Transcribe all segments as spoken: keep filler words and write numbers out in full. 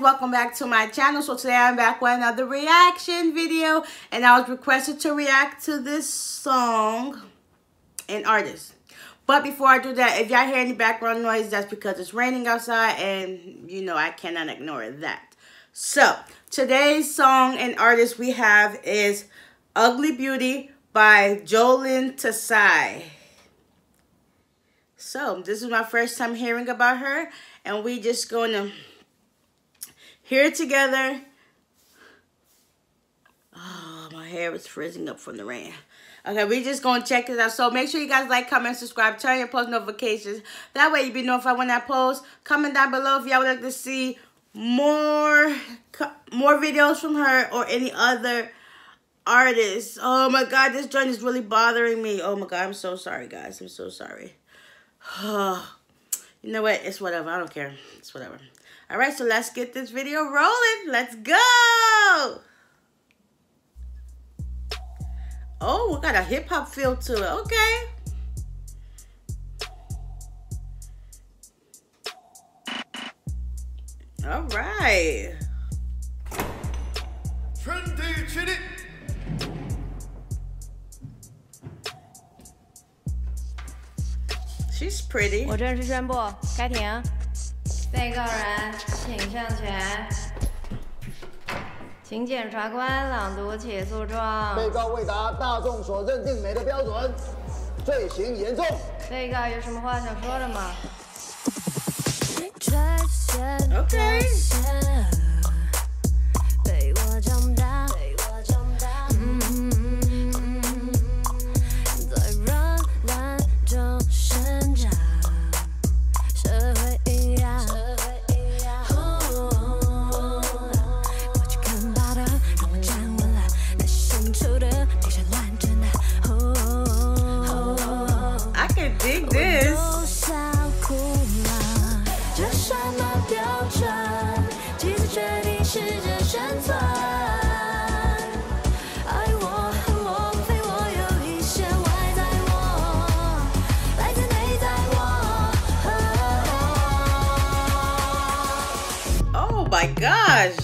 welcome back to my channel. So today I'm back with another reaction video, and I was requested to react to this song and artist. But before I do that, if y'all hear any background noise, that's because it's raining outside and you know I cannot ignore that. So today's song and artist we have is Ugly Beauty by Jolin Tsai. So this is my first time hearing about her, and we just going to hear it together. Oh, my hair is frizzing up from the rain. Okay, we just going to check this out. So make sure you guys like, comment, subscribe, turn your post notifications. That way you be notified when I post. Comment down below if y'all would like to see more, more videos from her or any other artists. Oh my God, this joint is really bothering me. Oh my God, I'm so sorry guys. I'm so sorry. You know what? It's whatever. I don't care. It's whatever. All right, so let's get this video rolling. Let's go. Oh, we got a hip hop feel to it. Okay. All right. Trendy, chitty. She's pretty. I'm ready to stop. 被告人请上前，请检察官朗读起诉状。被告未达大众所认定美的标准，罪行严重。被告有什么话想说的吗 ？Okay。陪我长大，陪我长大。嗯嗯嗯嗯，在热浪中生长，社会。 Oh my gosh.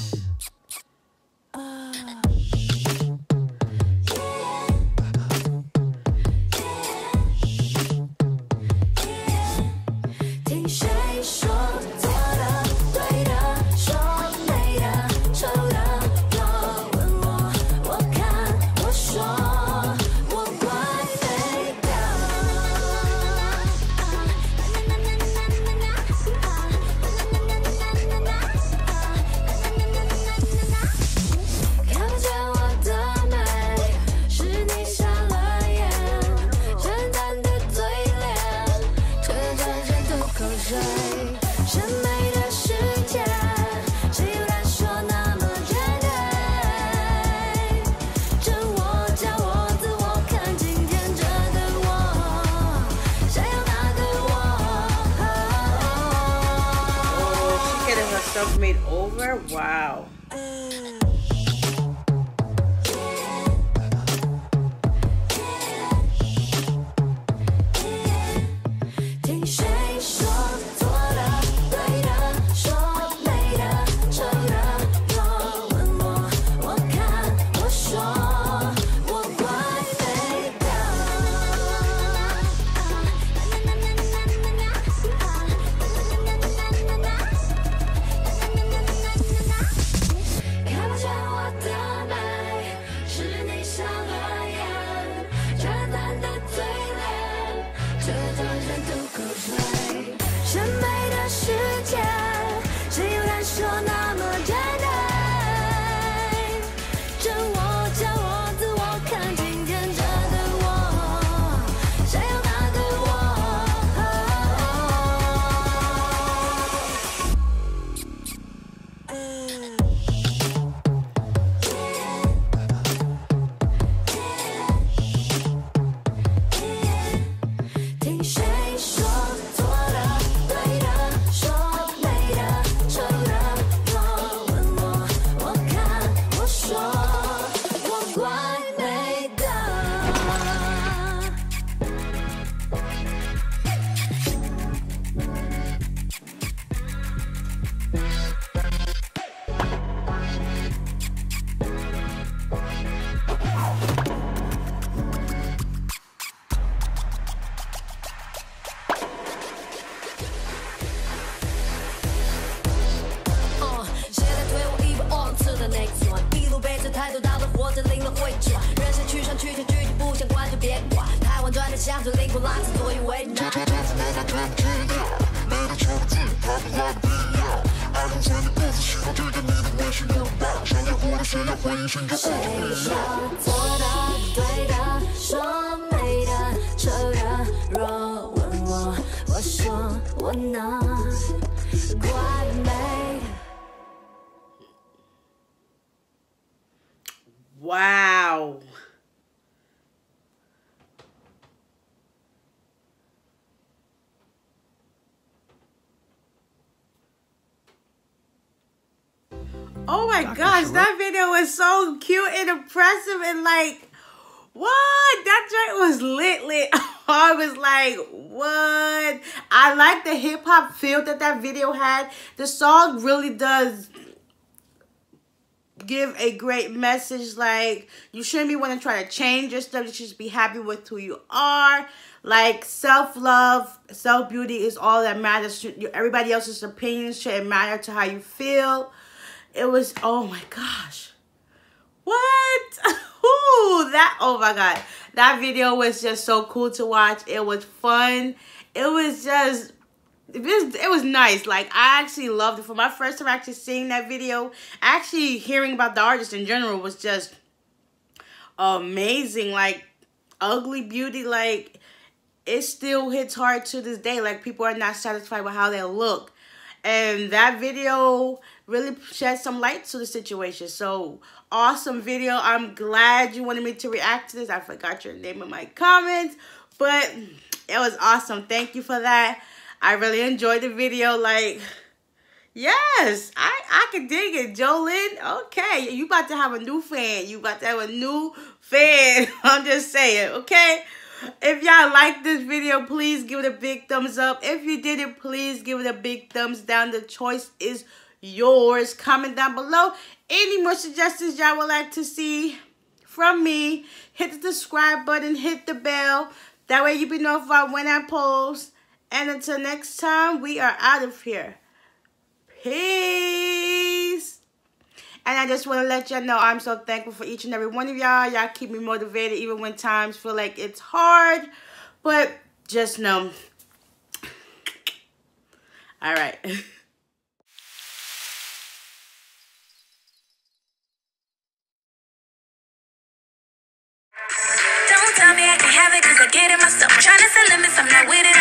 Made over. Wow. 态度大了，活着灵了慧智。人生去上去就拒绝，不想关就别管。太婉转的乡土，灵魂拉扯，所以为难。这辈子没他全部知道，没他全部记，他不来的必要。爱从前的故事，喜欢这个你的微醺拥抱。想要活的，想要回应，寻求爱的力量。做的对的，说美的，这人若问我，我说我能怪美。 Wow. Oh my gosh, that video was so cute and impressive and like, what? That joint was lit, lit. I was like, what? I like the hip hop feel that that video had. The song really does give a great message. Like, you shouldn't be wanting to try to change your stuff. You should just be happy with who you are. Like, self-love, self-beauty is all that matters. Everybody else's opinions shouldn't matter to how you feel. It was, oh my gosh. What? Ooh, that, oh my God. That video was just so cool to watch. It was fun. It was just... It was, it was nice. Like, I actually loved it. For my first time actually seeing that video, actually hearing about the artist in general was just amazing. Like, Ugly Beauty, like, it still hits hard to this day. Like, people are not satisfied with how they look. And that video really shed some light to the situation. So, awesome video. I'm glad you wanted me to react to this. I forgot your name in my comments, but it was awesome. Thank you for that. I really enjoyed the video. Like, yes, I, I can dig it, Jolin. Okay, you about to have a new fan. You about to have a new fan. I'm just saying, okay? If y'all like this video, please give it a big thumbs up. If you didn't, please give it a big thumbs down. The choice is yours. Comment down below any more suggestions y'all would like to see from me. Hit the subscribe button. Hit the bell. That way you'll be notified when I post. And until next time, we are out of here. Peace. And I just want to let y'all know I'm so thankful for each and every one of y'all. Y'all keep me motivated even when times feel like it's hard. But just know. All right. Don't tell me I can have it because I get it myself. I'm trying to set limits. I'm not with it.